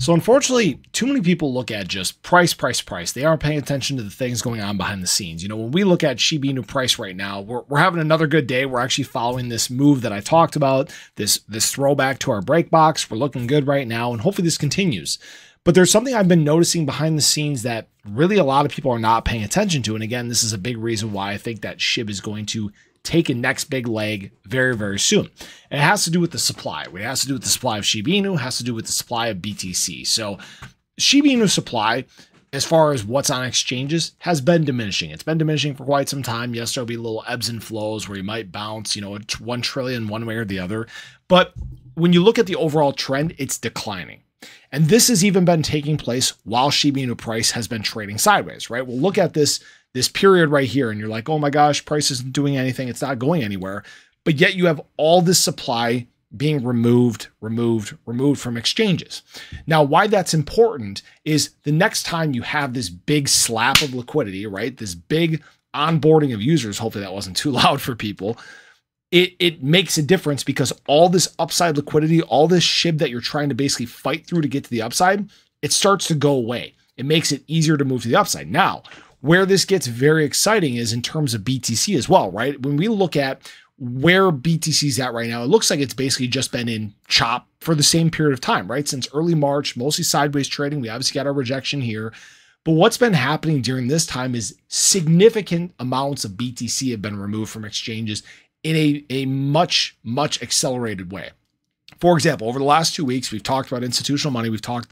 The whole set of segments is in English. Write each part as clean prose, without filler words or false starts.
So unfortunately, too many people look at just price. They aren't paying attention to the things going on behind the scenes. You know, when we look at Shiba Inu price right now, we're having another good day. We're actually following this move that I talked about, this throwback to our break box. We're looking good right now, and hopefully this continues. But there's something I've been noticing behind the scenes that really a lot of people are not paying attention to. And again, this is a big reason why I think that SHIB is going to take a next big leg very, very soon. And it has to do with the supply. It has to do with the supply of Shiba Inu, it has to do with the supply of BTC. So Shiba Inu supply, as far as what's on exchanges, has been diminishing. It's been diminishing for quite some time. Yes, there'll be little ebbs and flows where you might bounce, you know, 1 trillion one way or the other. But when you look at the overall trend, it's declining. And this has even been taking place while Shiba Inu price has been trading sideways, right? We'll look at this period right here, and you're like, oh my gosh, price isn't doing anything. It's not going anywhere. But yet you have all this supply being removed from exchanges. Now, why that's important is the next time you have this big slap of liquidity, right? This big onboarding of users, hopefully that wasn't too loud for people. It makes a difference because all this upside liquidity, all this SHIB that you're trying to basically fight through to get to the upside, it starts to go away. It makes it easier to move to the upside. Now, where this gets very exciting is in terms of BTC as well, right? When we look at where BTC's at right now, it looks like it's basically just been in chop for the same period of time, right? Since early March, mostly sideways trading. We obviously got our rejection here. But what's been happening during this time is significant amounts of BTC have been removed from exchanges in a much, much accelerated way. For example, over the last 2 weeks, we've talked about institutional money. We've talked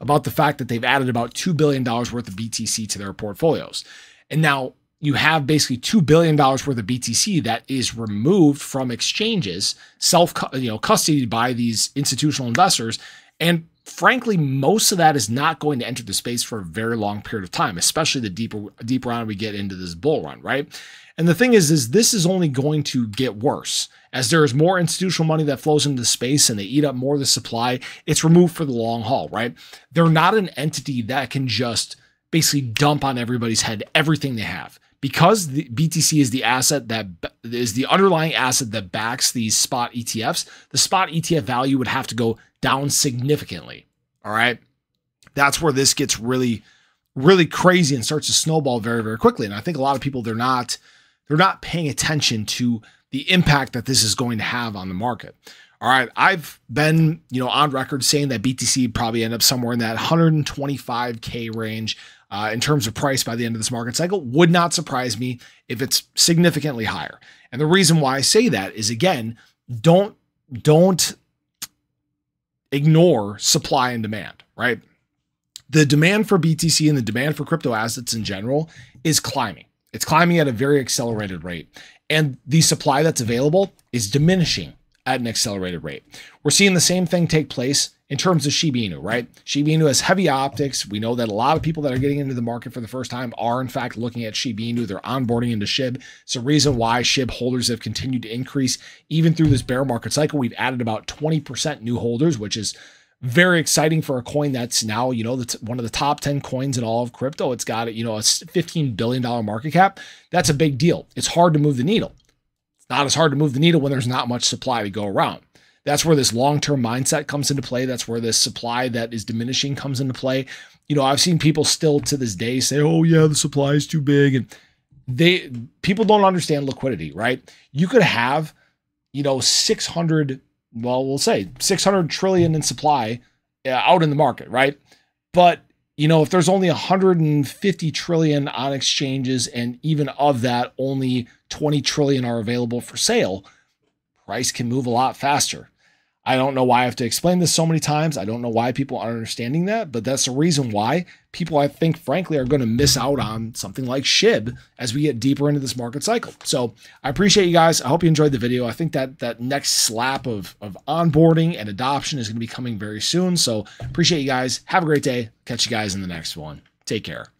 about the fact that they've added about $2 billion worth of BTC to their portfolios. And now you have basically $2 billion worth of BTC that is removed from exchanges, custodied by these institutional investors. And frankly, most of that is not going to enter the space for a very long period of time, especially the deeper on we get into this bull run, right? And the thing is this is only going to get worse. As there is more institutional money that flows into the space and they eat up more of the supply, it's removed for the long haul, right? They're not an entity that can just basically dump on everybody's head everything they have. Because the BTC is the asset that is the underlying asset that backs these spot ETFs, the spot ETF value would have to go down significantly. All right. That's where this gets really, really crazy and starts to snowball very, very quickly. And I think a lot of people, they're not paying attention to the impact that this is going to have on the market. All right. I've been, on record saying that BTC would probably end up somewhere in that 125K range. In terms of price by the end of this market cycle, would not surprise me if it's significantly higher. And the reason why I say that is, again, don't ignore supply and demand, right? The demand for BTC and the demand for crypto assets in general is climbing. It's climbing at a very accelerated rate. And the supply that's available is diminishing at an accelerated rate. We're seeing the same thing take place in terms of Shiba Inu, right? Shiba Inu has heavy optics. We know that a lot of people that are getting into the market for the first time are, in fact, looking at Shiba Inu. They're onboarding into SHIB. It's the reason why SHIB holders have continued to increase even through this bear market cycle. We've added about 20% new holders, which is very exciting for a coin that's now, that's one of the top 10 coins in all of crypto. It's got, a $15 billion market cap. That's a big deal. It's hard to move the needle. It's not as hard to move the needle when there's not much supply to go around. That's where this long-term mindset comes into play. That's where this supply that is diminishing comes into play. I've seen people still to this day say, oh yeah, the supply is too big. And people don't understand liquidity, right? You could have, 600 trillion in supply out in the market, right? But, if there's only 150 trillion on exchanges, and even of that, only 20 trillion are available for sale, price can move a lot faster. I don't know why I have to explain this so many times. I don't know why people aren't understanding that, but that's the reason why people, I think, frankly, are going to miss out on something like SHIB as we get deeper into this market cycle. So I appreciate you guys. I hope you enjoyed the video. I think that next slap of onboarding and adoption is going to be coming very soon. So appreciate you guys. Have a great day. Catch you guys in the next one. Take care.